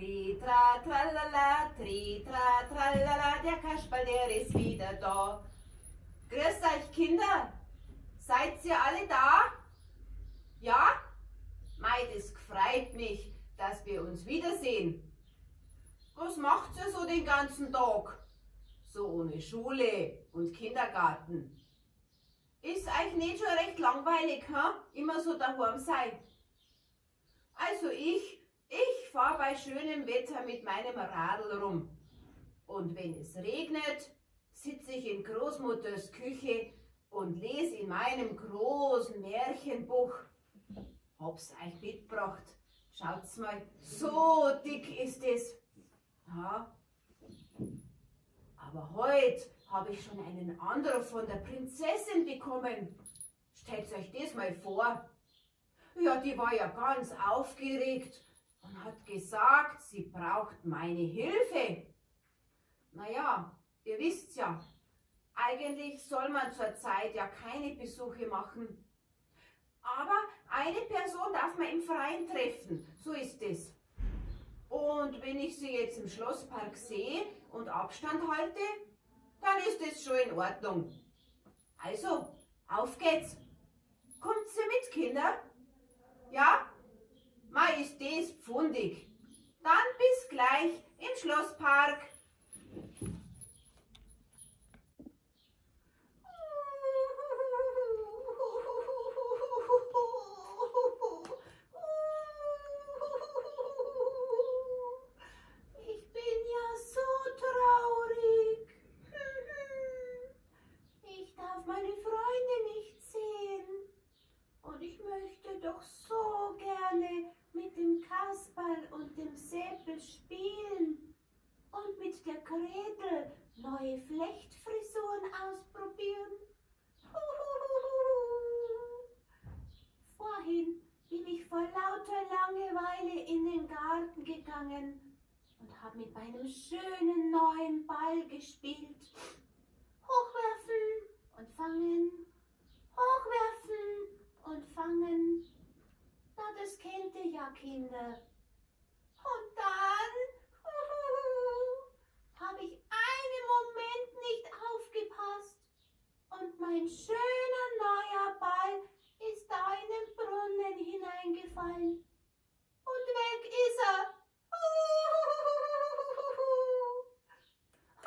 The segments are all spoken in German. Tri, tra, tralala, tri, tra, tralala, der Kasperl, der ist wieder da. Grüßt euch, Kinder! Seid ihr alle da? Ja? Mei, das freut mich, dass wir uns wiedersehen. Was macht ihr so den ganzen Tag? So ohne Schule und Kindergarten. Ist euch nicht schon recht langweilig, hä? Immer so daheim sein. Also ich fahre bei schönem Wetter mit meinem Radl rum. Und wenn es regnet, sitze ich in Großmutters Küche und lese in meinem großen Märchenbuch. Hab's euch mitgebracht. Schaut's mal, so dick ist es. Ja. Aber heute habe ich schon einen anderen von der Prinzessin bekommen. Stellt euch das mal vor. Ja, die war ja ganz aufgeregt und hat gesagt, sie braucht meine Hilfe. Naja, ihr wisst ja, eigentlich soll man zurzeit ja keine Besuche machen. Aber eine Person darf man im Freien treffen, so ist es. Und wenn ich sie jetzt im Schlosspark sehe und Abstand halte, dann ist es schon in Ordnung. Also, auf geht's. Kommt sie mit, Kinder? Ja? Mei, ist das pfundig. Dann bis gleich im Schlosspark. Spielen und mit der Gretel neue Flechtfrisuren ausprobieren. Vorhin bin ich vor lauter Langeweile in den Garten gegangen und habe mit meinem schönen neuen Ball gespielt. Hochwerfen und fangen, hochwerfen und fangen. Na, das kennt ihr ja, Kinder. Und dann habe ich einen Moment nicht aufgepasst und mein schöner neuer Ball ist da in den Brunnen hineingefallen. Und weg ist er.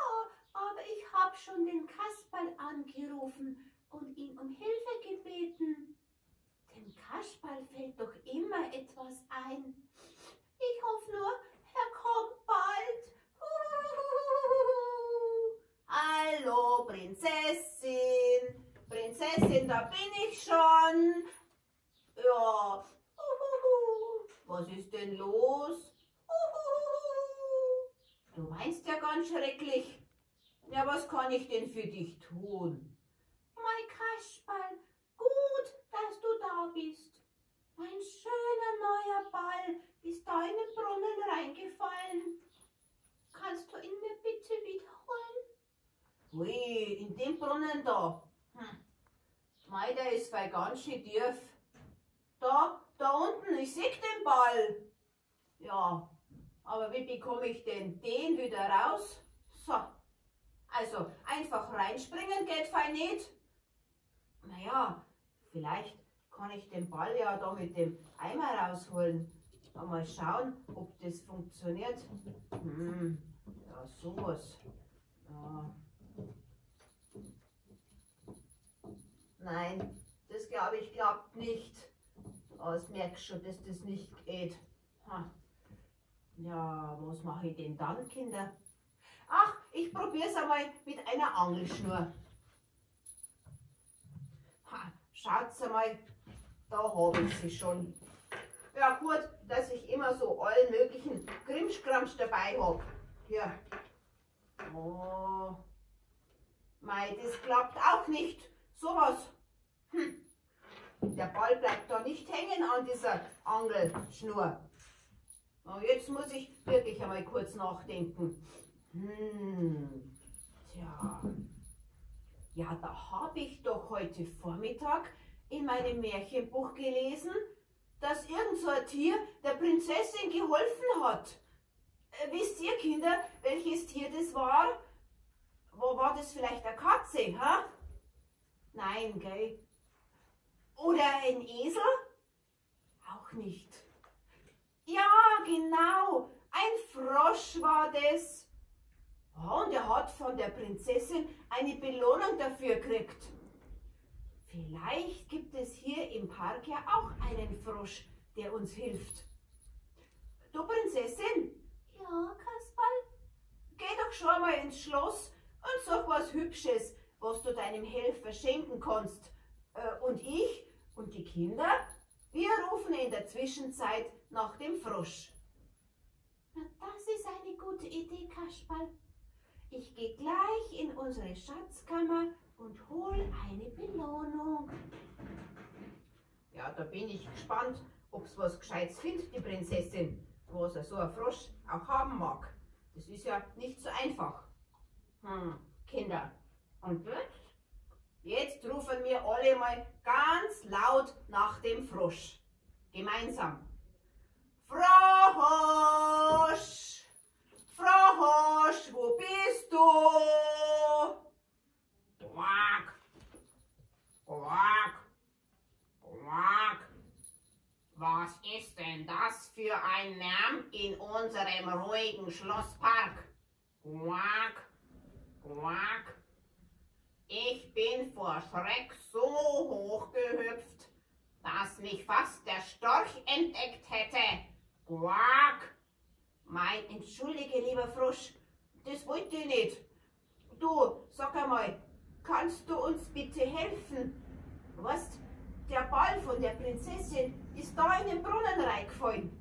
Oh, aber ich habe schon den Kasperl angerufen und ihn um Hilfe gebeten. Dem Kasperl fällt doch immer etwas ein. Ich hoffe nur, er kommt bald. Hallo, Prinzessin. Prinzessin, da bin ich schon. Ja. Was ist denn los? Du weinst ja ganz schrecklich. Ja, was kann ich denn für dich tun? Mein Kasperl, gut, dass du da bist. Mein schöner neuer Ball ist da in den Brunnen reingefallen. Kannst du ihn mir bitte wiederholen? Ui, in dem Brunnen da. Mei, der ist bei ganz schön tief. Da unten, ich sehe den Ball. Ja, aber wie bekomme ich denn den wieder raus? So, also einfach reinspringen geht fein nicht. Naja, vielleicht kann ich den Ball ja da mit dem Eimer rausholen. Mal schauen, ob das funktioniert. Ja, sowas. Ja. Nein, das glaube ich klappt nicht. Aber ich merke schon, dass das nicht geht. Ha. Ja, was mache ich denn dann, Kinder? Ach, ich probiere es einmal mit einer Angelschnur. Ha, schaut's einmal. Da habe ich sie schon. Ja gut, dass ich immer so allen möglichen Krimskramsch dabei habe. Hier. Oh. Mei, das klappt auch nicht. Sowas. Der Ball bleibt da nicht hängen an dieser Angelschnur. Und jetzt muss ich wirklich einmal kurz nachdenken. Tja. Ja, da habe ich doch heute Vormittag in meinem Märchenbuch gelesen, dass irgend so ein Tier der Prinzessin geholfen hat. wisst ihr Kinder, welches Tier das war? Wo war das vielleicht eine Katze? Hä? Nein, gell? Oder ein Esel? Auch nicht. Ja, genau, ein Frosch war das. Oh, und er hat von der Prinzessin eine Belohnung dafür gekriegt. Vielleicht gibt es hier im Park ja auch einen Frosch, der uns hilft. Du Prinzessin? Ja, Kasperl? Geh doch schon mal ins Schloss und such was Hübsches, was du deinem Helfer schenken kannst. Und ich und die Kinder, wir rufen in der Zwischenzeit nach dem Frosch. Na, das ist eine gute Idee, Kasperl. Ich gehe gleich in unsere Schatzkammer und hole eine Belohnung. Ja, da bin ich gespannt, ob es was Gescheites findet, die Prinzessin, was so ein Frosch auch haben mag. Das ist ja nicht so einfach. Kinder, und jetzt rufen wir alle mal ganz laut nach dem Frosch. Gemeinsam. Frosch! Frosch, wo bist du? Quack! Quack! Quack! Was ist denn das für ein Lärm in unserem ruhigen Schlosspark? Quack! Quack! Ich bin vor Schreck so hoch gehüpft, dass mich fast der Storch entdeckt hätte. Quack! Mein, entschuldige, lieber Frosch, das wollte ich nicht. Du, sag einmal, kannst du uns bitte helfen? Weißt, der Ball von der Prinzessin ist da in den Brunnen reingefallen.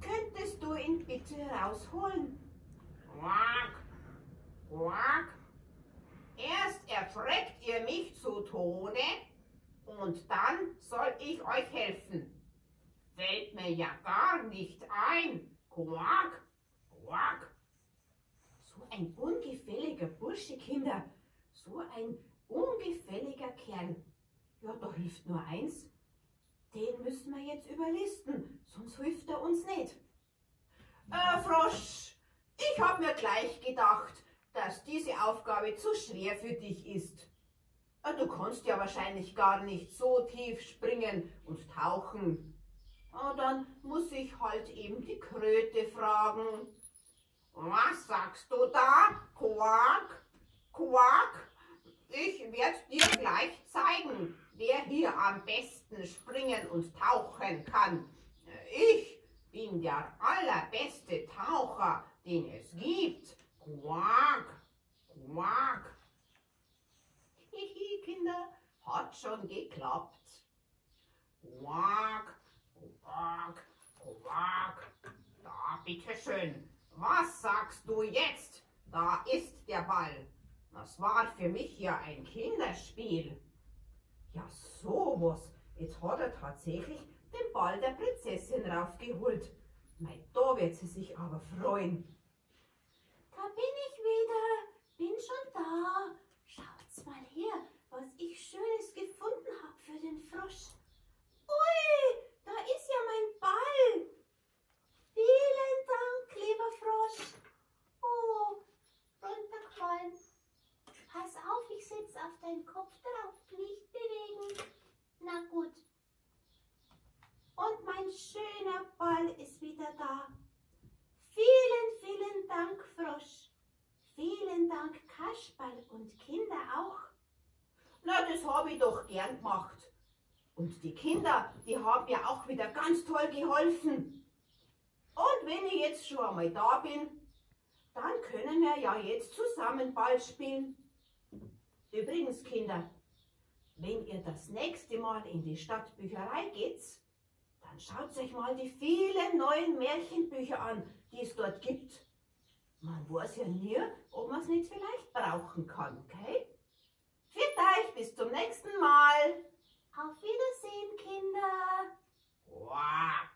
Könntest du ihn bitte rausholen? Quack! Quack! Erst erschreckt ihr mich zu Tode und dann soll ich euch helfen. Fällt mir ja gar nicht ein. Quack, quack. So ein ungefälliger Bursche, Kinder. So ein ungefälliger Kerl. Ja, da hilft nur eins. Den müssen wir jetzt überlisten, sonst hilft er uns nicht. Frosch, ich habe mir gleich gedacht, dass diese Aufgabe zu schwer für dich ist. Du kannst ja wahrscheinlich gar nicht so tief springen und tauchen. Dann muss ich halt eben die Kröte fragen. Was sagst du da? Quack, quack. Ich werde dir gleich zeigen, wer hier am besten springen und tauchen kann. Ich bin der allerbeste Taucher, den es gibt. Quack, quack. Hihi, Kinder, hat schon geklappt. Quack, quack, quack. Da, bitteschön. Was sagst du jetzt? Da ist der Ball. Das war für mich ja ein Kinderspiel. Ja, sowas. Jetzt hat er tatsächlich den Ball der Prinzessin raufgeholt. Mei, da wird sie sich aber freuen. Da bin ich wieder, bin schon da. Schaut's mal her, was ich Schönes gefunden habe für den Frosch. Ui, da ist ja mein Ball. Vielen Dank, lieber Frosch. Oh, runtergefallen. Pass auf, ich sitze auf deinen Kopf drauf, nicht bewegen. Na gut. Und mein schöner Ball ist wieder da. Vielen, vielen Dank, Frosch. Vielen Dank, Kasperl und Kinder auch. Na, das habe ich doch gern gemacht. Und die Kinder, die haben ja auch wieder ganz toll geholfen. Und wenn ich jetzt schon einmal da bin, dann können wir ja jetzt zusammen Ball spielen. Übrigens, Kinder, wenn ihr das nächste Mal in die Stadtbücherei geht, dann schaut euch mal die vielen neuen Märchenbücher an, die es dort gibt. Man weiß ja nie, ob man es nicht vielleicht brauchen kann, okay? Viert euch, bis zum nächsten Mal. Auf Wiedersehen, Kinder. Wow.